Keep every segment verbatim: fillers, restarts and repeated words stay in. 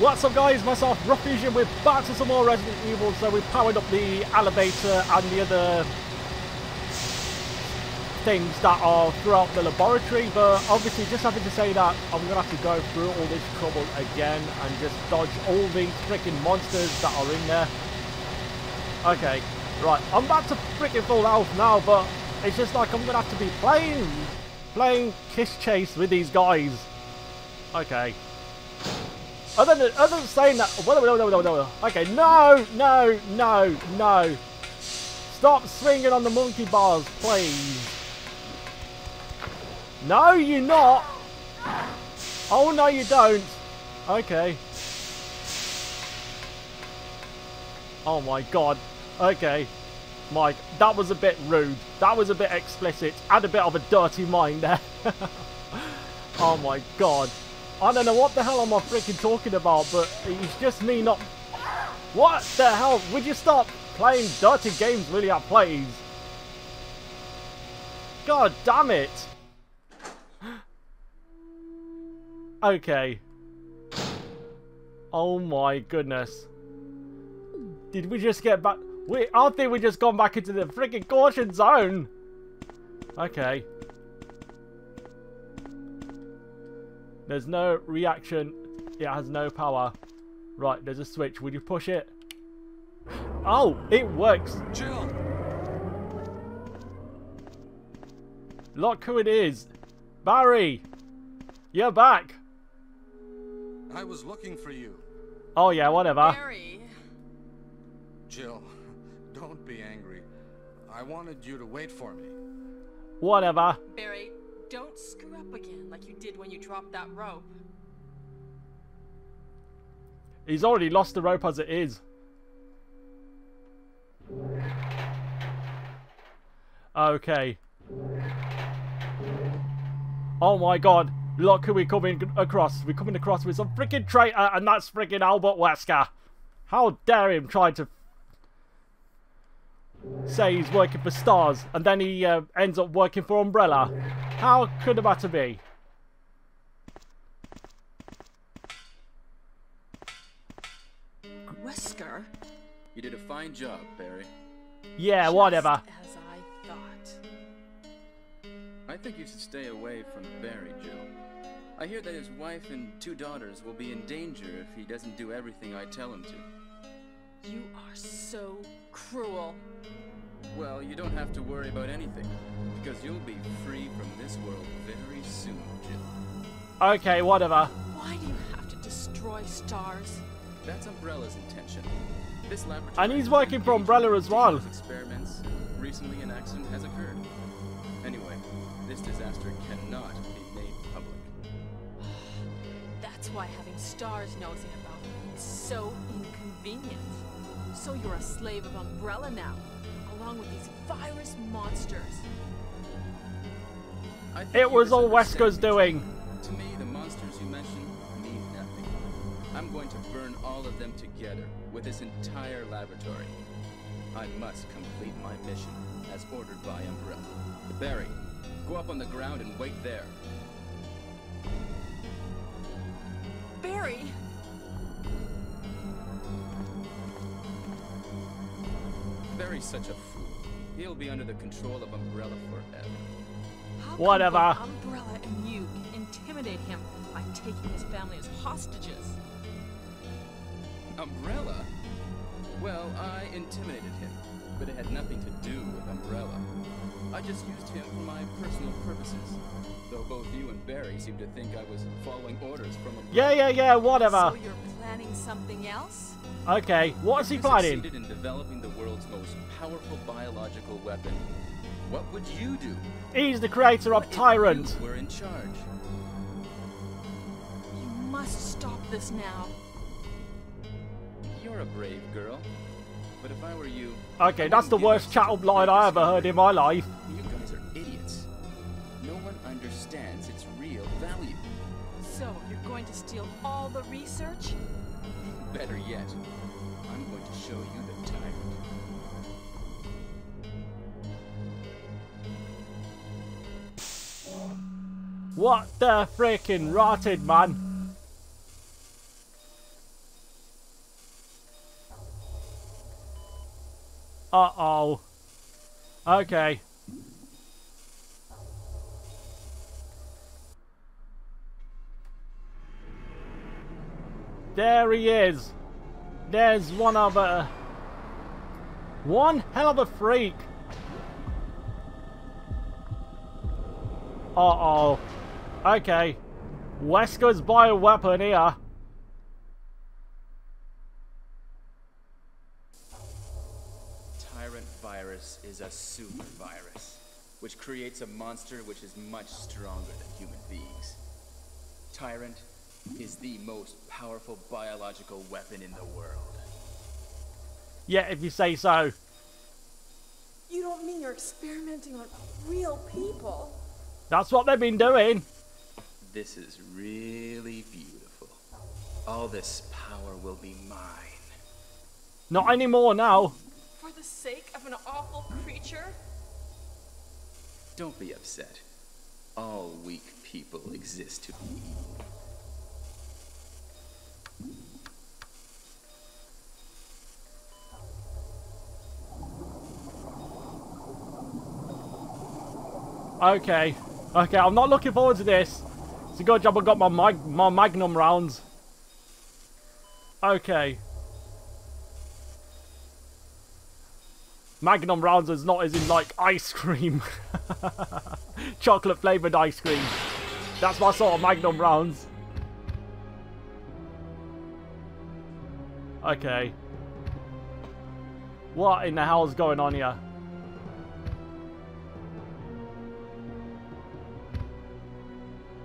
What's up guys, myself Ruff Fusion, we're back to some more Resident Evil. So we powered up the elevator and the other things that are throughout the laboratory, but obviously just having to say that I'm gonna have to go through all this trouble again and just dodge all these freaking monsters that are in there. Okay, right, I'm back to freaking full health now, but it's just like I'm gonna have to be playing playing kiss chase with these guys. Okay. Other than, other than saying that... Whoa, whoa, whoa, whoa, whoa. Okay, no, no, no, no. Stop swinging on the monkey bars, please. No, you're not. Oh, no, you don't. Okay. Oh, my God. Okay. Mike, that was a bit rude. That was a bit explicit. Had a bit of a dirty mind there. Oh, my God. I don't know what the hell am I freaking talking about, but it's just me not... What the hell? Would you stop playing dirty games really at plays? God damn it! Okay. Oh my goodness. Did we just get back... We, I think we just gone back into the freaking caution zone! Okay. There's no reaction. It has no power. Right, there's a switch. Will you push it? Oh, it works. Jill. Look who it is. Barry. You're back. I was looking for you. Oh, yeah, whatever. Barry. Jill, don't be angry. I wanted you to wait for me. Whatever. Barry. Don't screw up again like you did when you dropped that rope. He's already lost the rope as it is. Okay. Oh my God. Look who we're coming across. We're coming across with some freaking traitor, and that's freaking Albert Wesker. How dare him try to say he's working for S T A R S and then he uh, ends up working for Umbrella. How could a matter be? Wesker? You did a fine job, Barry. Yeah, just whatever. As I thought. I think you should stay away from Barry, Jill. I hear that his wife and two daughters will be in danger if he doesn't do everything I tell him to. You are so cruel. Well, you don't have to worry about anything, because you'll be free from this world very soon, Jill. Okay, whatever. Why do you have to destroy S T A R S? That's Umbrella's intention. This laboratory... And he's working for Umbrella as well. Experiments. Recently an accident has occurred. Anyway, this disaster cannot be made public. That's why having S T A R S nosing about is so inconvenient. So you're a slave of Umbrella now, along with these virus monsters. It was all Wesker's doing. To me, the monsters you mentioned mean nothing. I'm going to burn all of them together with this entire laboratory. I must complete my mission as ordered by Umbrella. Barry, go up on the ground and wait there. Barry! Barry's such a fool. He'll be under the control of Umbrella forever. How Whatever. Can Umbrella and you intimidate him by taking his family as hostages? Umbrella? Well, I intimidated him, but it had nothing to do with Umbrella. I just used him for my personal purposes. Though both you and Barry seem to think I was following orders from Umbrella. Yeah, yeah, yeah, whatever. So you're planning something else? Okay, what is he planning? If you succeeded in developing the world's most powerful biological weapon, what would you do? He's the creator of Tyrant. We're in charge. You must stop this now. You're a brave girl, but if I were you... Okay, that's the worst chat-up line I ever heard in my life. You guys are idiots. No one understands its real value. So, you're going to steal all the research? Better yet, I'm going to show you the Tyrant. What the freaking rotted man? Uh-oh. Okay. There he is. There's one other. One hell of a freak. Uh-oh. Okay. Wesker's bioweapon here. Tyrant virus is a super virus, which creates a monster which is much stronger than human beings. Tyrant is the most powerful biological weapon in the world. Yeah, if you say so. You don't mean you're experimenting on real people? That's what they've been doing. This is really beautiful. All this power will be mine. Not anymore now. For the sake of an awful creature? Don't be upset. All weak people exist to be evil. Okay, okay, I'm not looking forward to this. It's a good job I got my mag my magnum rounds. Okay. Magnum rounds is not as in like ice cream. Chocolate flavoured ice cream. That's my sort of magnum rounds. Okay. What in the hell's going on here?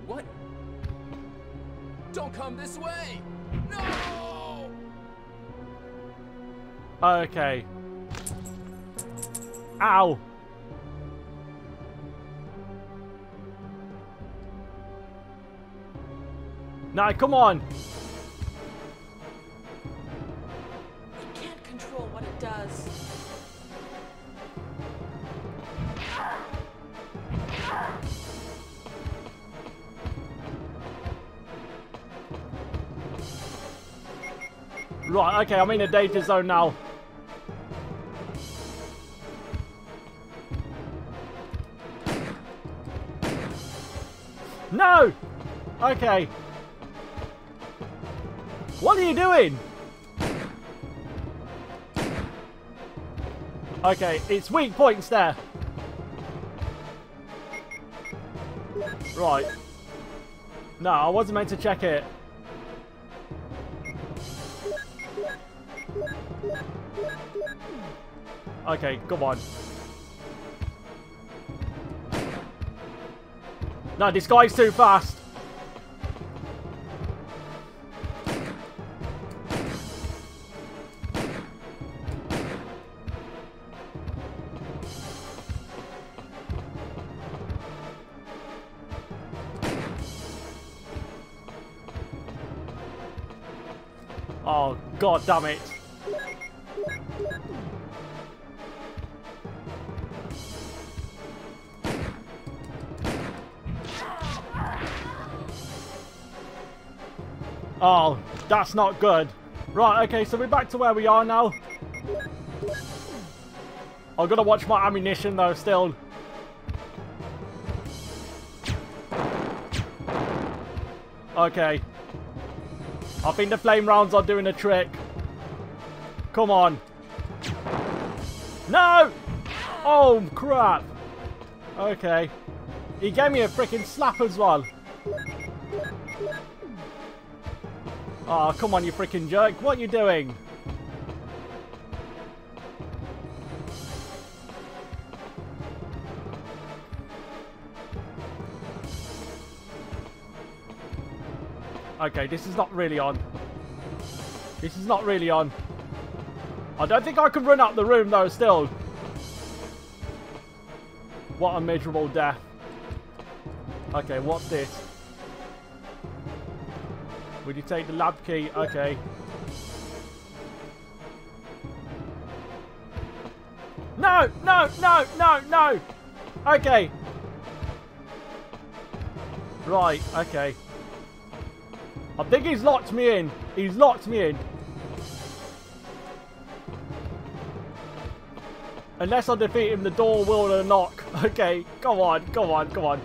What? Don't come this way! No! Okay. Ow! Now, come on! We can't control what it does. Right, okay, I'm in a danger zone now. No! Okay. What are you doing? Okay, it's weak points there. Right. No, I wasn't meant to check it. Okay, come on. No, this guy's too fast. Oh, God damn it. Oh, that's not good. Right, okay, so we're back to where we are now. I've got to watch my ammunition though, still. Okay. I think the flame rounds are doing a trick. Come on. No! Oh, crap. Okay. He gave me a freaking slap as well. Oh, come on, you freaking jerk. What are you doing? Okay, this is not really on. This is not really on. I don't think I can run up the room, though, still. What a miserable death. Okay, what's this? Would you take the lab key? Okay. No! No! No! No! No! Okay. Right. Okay. I think he's locked me in. He's locked me in. Unless I defeat him, the door will knock. Okay, go on, go on, go on.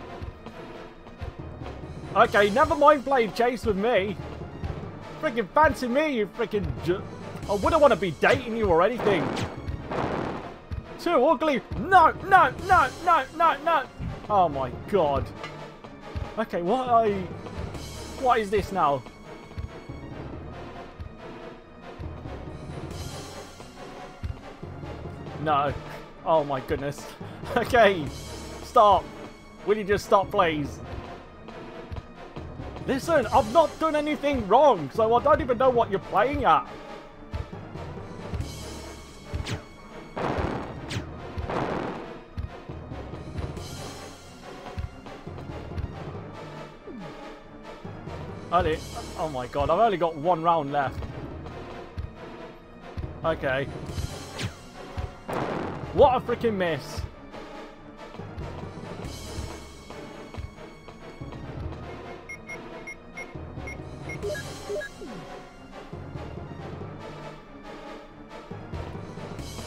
Okay, never mind playing chase with me. Freaking fancy me, you freaking j- I wouldn't want to be dating you or anything. Too ugly. No, no, no, no, no, no. Oh my god. Okay, what I... What is this now? No. Oh my goodness. Okay. Stop. Will you just stop, please? Listen, I've not done anything wrong, so I don't even know what you're playing at. Oh my god, I've only got one round left. Okay. What a freaking miss.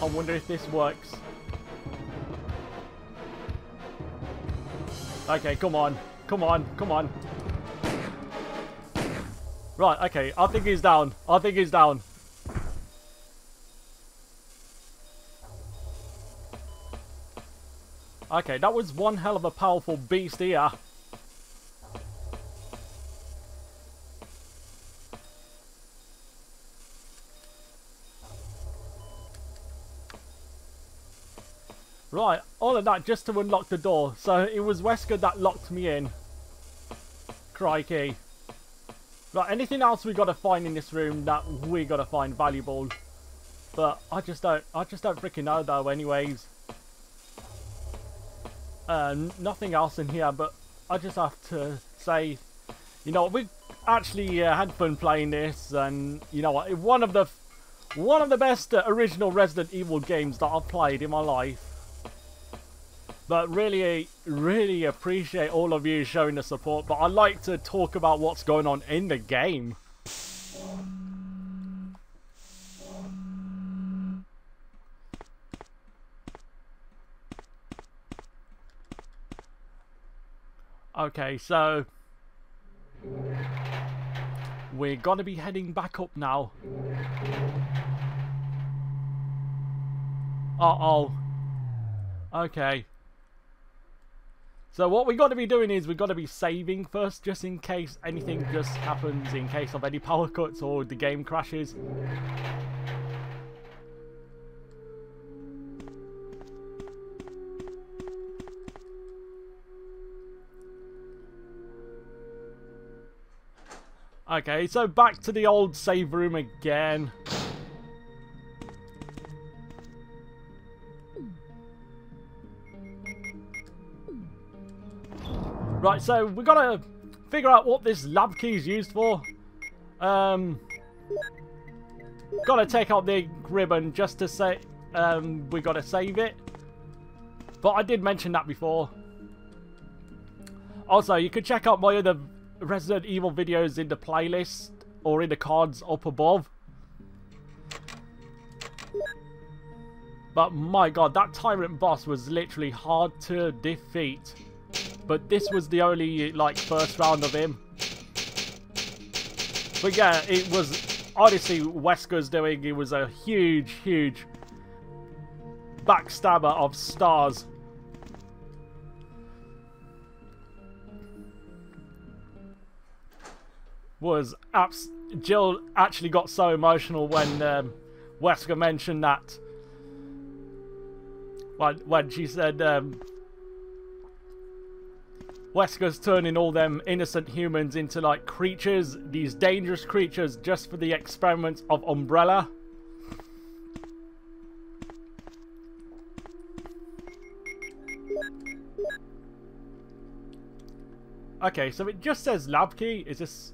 I wonder if this works. Okay, come on. Come on, come on. Right, okay, I think he's down. I think he's down. Okay, that was one hell of a powerful beast here. Right, all of that just to unlock the door. So it was Wesker that locked me in. Crikey. Right, anything else we gotta find in this room that we gotta find valuable. But I just don't, I just don't freaking know though anyways. Um, nothing else in here, but I just have to say, you know, we actually uh, had fun playing this, and you know what, one of the one of the best uh, original Resident Evil games that I've played in my life. But really, really appreciate all of you showing the support. But I like to talk about what's going on in the game. Okay, so we're gonna be heading back up now. Uh-oh. Okay. So what we gotta be doing is we gotta be saving first, just in case anything just happens, in case of any power cuts or the game crashes. Okay, so back to the old save room again. Right, so we gotta figure out what this lab key is used for. Um, gotta take out the ribbon just to say um, we gotta save it. But I did mention that before. Also, you could check out my other Resident Evil videos in the playlist or in the cards up above. But my god, that Tyrant boss was literally hard to defeat. But this was the only like first round of him. But yeah, it was honestly Wesker's doing. It was a huge, huge backstabber of S T A R S. Was abs Jill actually got so emotional when um, Wesker mentioned that. When, when she said um, Wesker's turning all them innocent humans into like creatures, these dangerous creatures, just for the experiments of Umbrella. Okay, so it just says lab key. Is this?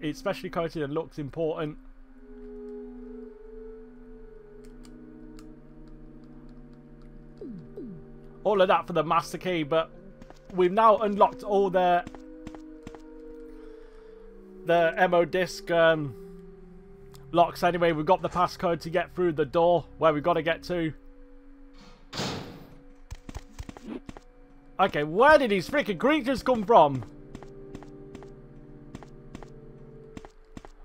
It's specially coated and looks important. All of that for the master key, but we've now unlocked all the the M O disc um, locks. Anyway, we've got the passcode to get through the door where we've got to get to. Okay, where did these freaking creatures come from?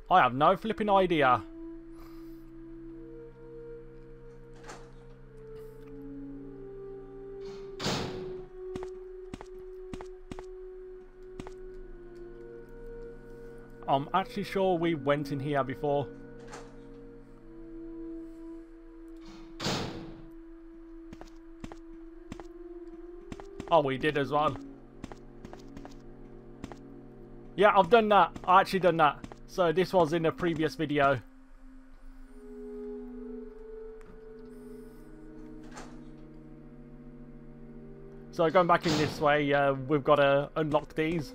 I have no flipping idea. I'm actually sure we went in here before. Oh, we did as well. Yeah, I've done that. I actually done that. So this was in the previous video. So going back in this way, uh, we've got to unlock these.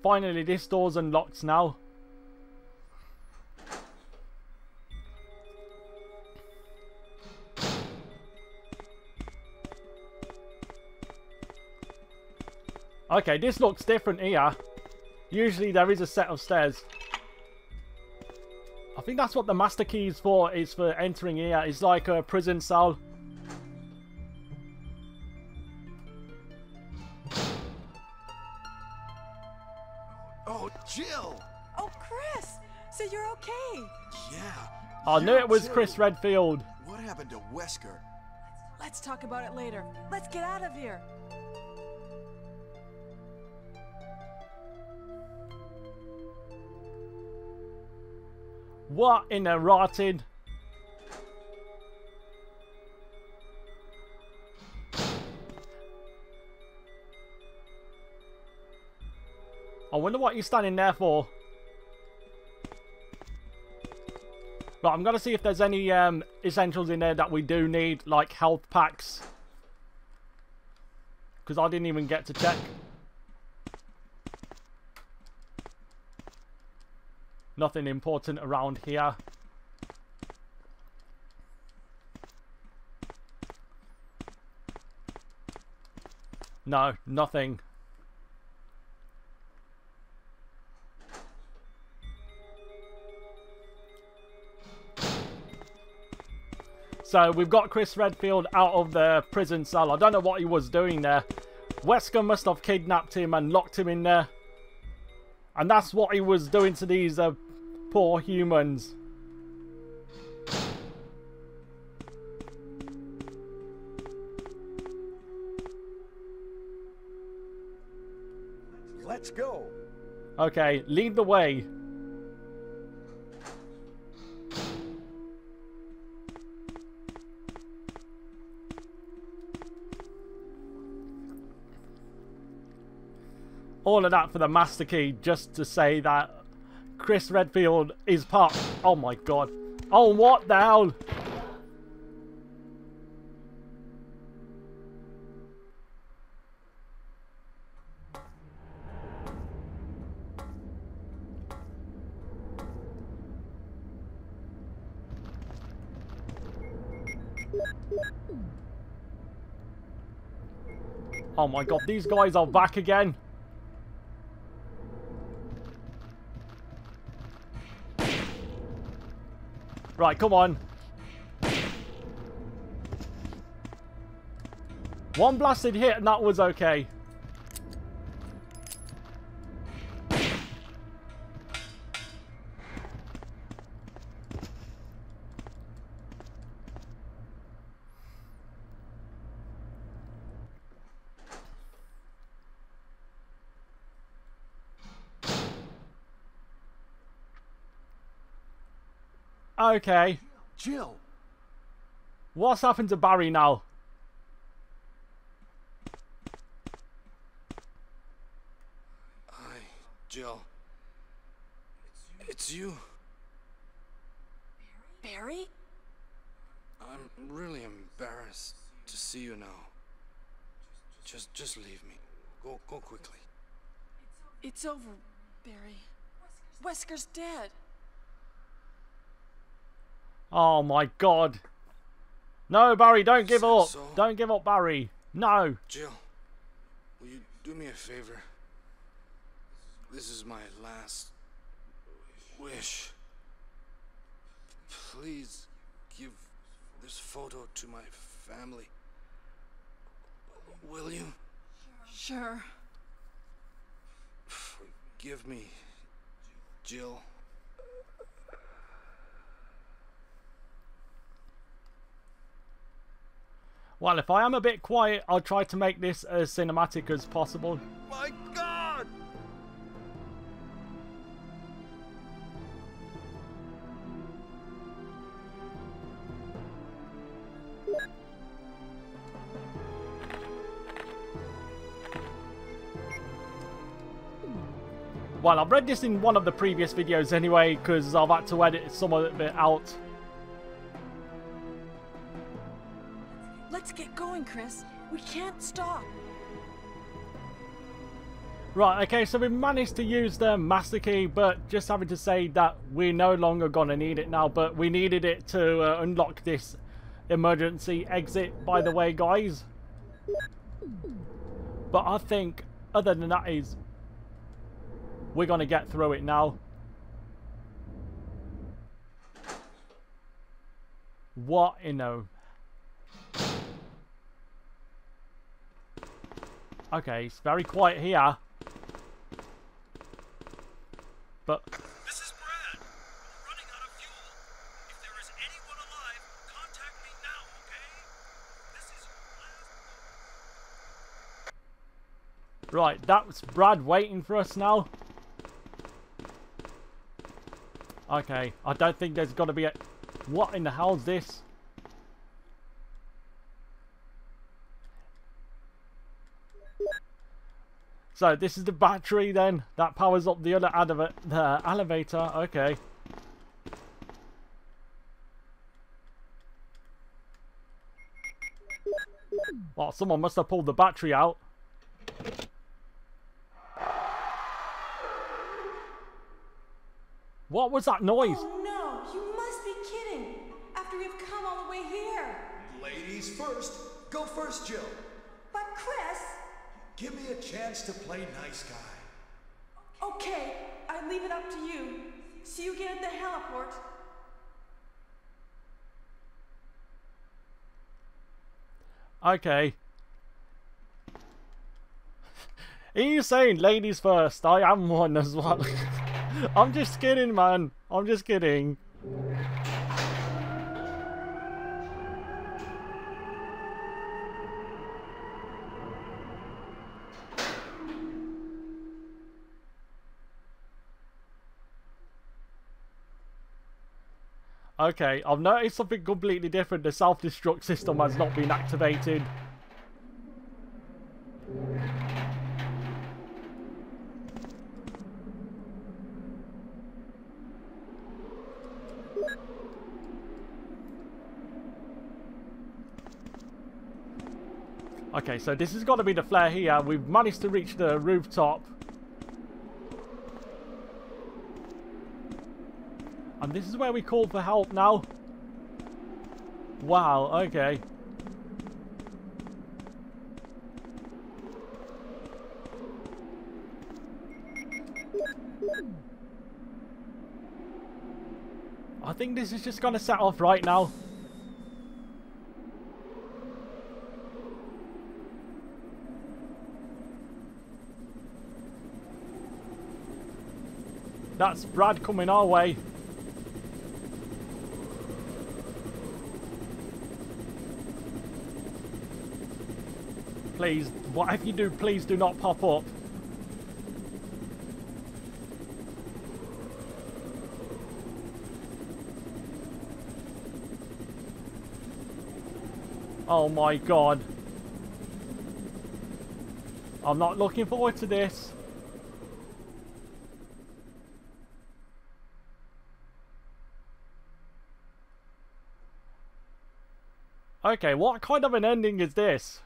Finally, this door's unlocked now. Okay, this looks different here. Usually there is a set of stairs. I think that's what the master key is for, is for entering here. It's like a prison cell. Oh, Jill! Oh, Chris! So you're okay? Yeah. I knew it was Jill. Chris Redfield. What happened to Wesker? Let's talk about it later. Let's get out of here. What in the rotted? I wonder what you're standing there for. Right, I'm gonna see if there's any um, essentials in there that we do need, like health packs. Because I didn't even get to check. Nothing important around here. No, nothing. So we've got Chris Redfield out of the prison cell. I don't know what he was doing there. Wesker must have kidnapped him and locked him in there. And that's what he was doing to these uh, poor humans. Let's go. Okay, lead the way. All of that for the master key, just to say that Chris Redfield is part. Oh my god. Oh, what the hell? Oh my god, these guys are back again. Right, come on. One blasted hit and that was okay. Okay. Jill. What's happened to Barry now? Hi, Jill. It's you. It's you. Barry? I'm really embarrassed to see you now. Just just leave me. Go go quickly. It's over, Barry. Wesker's dead. Oh my god. No, Barry, don't give so, up. So? Don't give up, Barry. No. Jill, will you do me a favor? This is my last wish. Please give this photo to my family. Will you? Sure. Forgive me, Jill. Well, if I am a bit quiet, I'll try to make this as cinematic as possible. My God! Well, I've read this in one of the previous videos anyway, because I've had to edit some of it out. Let's get going, Chris. We can't stop. Right, okay, so we managed to use the master key, but just having to say that we're no longer going to need it now, but we needed it to uh, unlock this emergency exit, by the way, guys. But I think, other than that, is... we're going to get through it now. What in a... Okay, it's very quiet here. But... this is Brad. We're running out of fuel. If there is anyone alive, contact me now, okay? This is your last... Right, that's Brad waiting for us now. Okay, I don't think there's got to be a... what in the hell is this? So this is the battery then, that powers up the other elev the elevator, okay. Well, someone must have pulled the battery out. What was that noise? Oh no, you must be kidding. After we've come all the way here. Ladies first. Go first, Jill. But Chris. Give me a chance to play nice guy. Okay, I leave it up to you. See you again at the heliport. Okay. Are you saying ladies first? I am one as well. I'm just kidding, man. I'm just kidding. Okay, I've noticed something completely different. The self-destruct system has not been activated. Okay, so this has got to be the flare here. We've managed to reach the rooftop. And this is where we call for help now. Wow, okay. I think this is just going to set off right now. That's Brad coming our way. Please, whatever you do, please do not pop up. Oh my God. I'm not looking forward to this. Okay, what kind of an ending is this?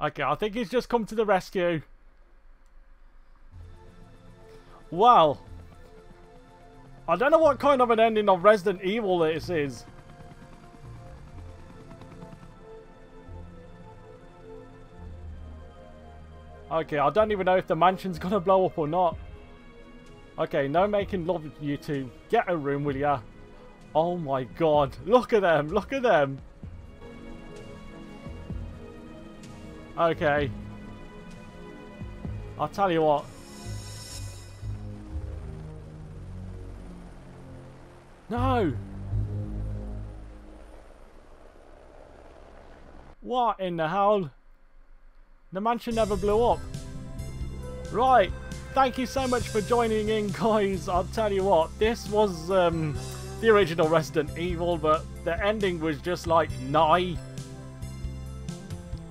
Okay, I think he's just come to the rescue. Wow. I don't know what kind of an ending of Resident Evil this is. Okay, I don't even know if the mansion's gonna blow up or not. Okay, no making love, you two. Get a room, will ya? Oh my god. Look at them. Look at them. Okay. I'll tell you what. No! What in the hell? The mansion never blew up. Right. Thank you so much for joining in, guys. I'll tell you what. This was um, the original Resident Evil, but the ending was just like, nah.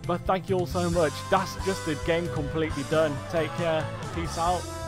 But thank you all so much. That's just the game completely done. Take care. Peace out.